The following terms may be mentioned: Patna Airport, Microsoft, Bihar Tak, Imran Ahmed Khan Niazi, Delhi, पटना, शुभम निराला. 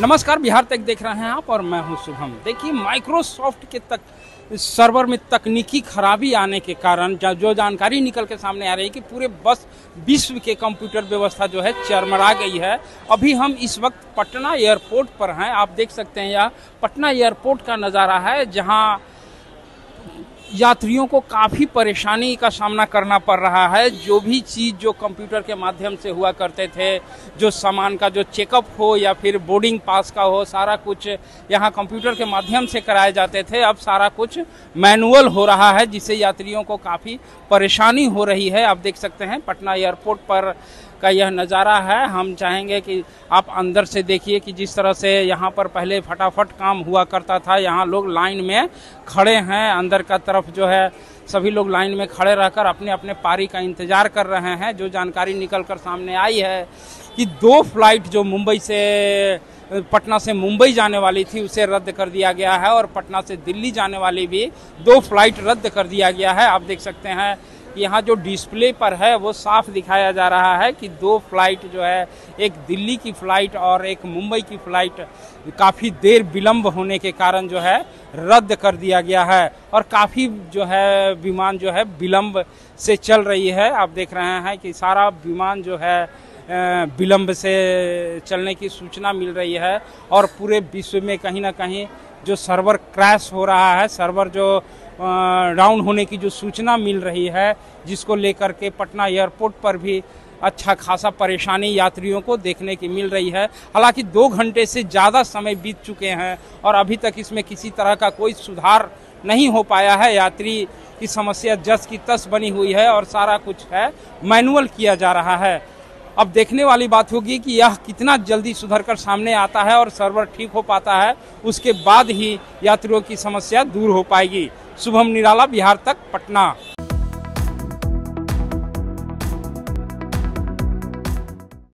नमस्कार, बिहार तक देख रहे हैं आप और मैं हूं शुभम। देखिए, माइक्रोसॉफ्ट के सर्वर में तकनीकी खराबी आने के कारण जो जानकारी निकल के सामने आ रही है कि पूरे विश्व के कंप्यूटर व्यवस्था जो है चरमरा गई है। अभी हम इस वक्त पटना एयरपोर्ट पर हैं। आप देख सकते हैं यह पटना एयरपोर्ट का नज़ारा है, जहां यात्रियों को काफ़ी परेशानी का सामना करना पड़ रहा है। जो भी चीज़ जो कंप्यूटर के माध्यम से हुआ करते थे, जो सामान का जो चेकअप हो या फिर बोर्डिंग पास का हो, सारा कुछ यहाँ कंप्यूटर के माध्यम से कराए जाते थे। अब सारा कुछ मैनुअल हो रहा है, जिससे यात्रियों को काफ़ी परेशानी हो रही है। आप देख सकते हैं पटना एयरपोर्ट पर का यह नज़ारा है। हम चाहेंगे कि आप अंदर से देखिए कि जिस तरह से यहाँ पर पहले फटाफट काम हुआ करता था, यहाँ लोग लाइन में खड़े हैं। अंदर का तरफ जो है सभी लोग लाइन में खड़े रहकर अपने अपने पारी का इंतज़ार कर रहे हैं। जो जानकारी निकल कर सामने आई है कि 2 फ्लाइट जो पटना से मुंबई जाने वाली थी उसे रद्द कर दिया गया है, और पटना से दिल्ली जाने वाली भी 2 फ्लाइट रद्द कर दिया गया है। आप देख सकते हैं यहाँ जो डिस्प्ले पर है वो साफ दिखाया जा रहा है कि 2 फ्लाइट जो है, एक दिल्ली की फ़्लाइट और एक मुंबई की फ़्लाइट, काफ़ी देर विलंब होने के कारण जो है रद्द कर दिया गया है। और काफ़ी जो है विमान जो है विलंब से चल रही है। आप देख रहे हैं कि सारा विमान जो है विलंब से चलने की सूचना मिल रही है, और पूरे विश्व में कहीं ना कहीं जो सर्वर क्रैश हो रहा है, सर्वर जो डाउन होने की जो सूचना मिल रही है, जिसको लेकर के पटना एयरपोर्ट पर भी अच्छा खासा परेशानी यात्रियों को देखने की मिल रही है। हालांकि 2 घंटे से ज़्यादा समय बीत चुके हैं और अभी तक इसमें किसी तरह का कोई सुधार नहीं हो पाया है। यात्री की समस्या जस की तस बनी हुई है और सारा कुछ है मैनुअल किया जा रहा है। अब देखने वाली बात होगी कि यह कितना जल्दी सुधर कर सामने आता है और सर्वर ठीक हो पाता है, उसके बाद ही यात्रियों की समस्या दूर हो पाएगी। शुभम निराला, बिहार तक, पटना।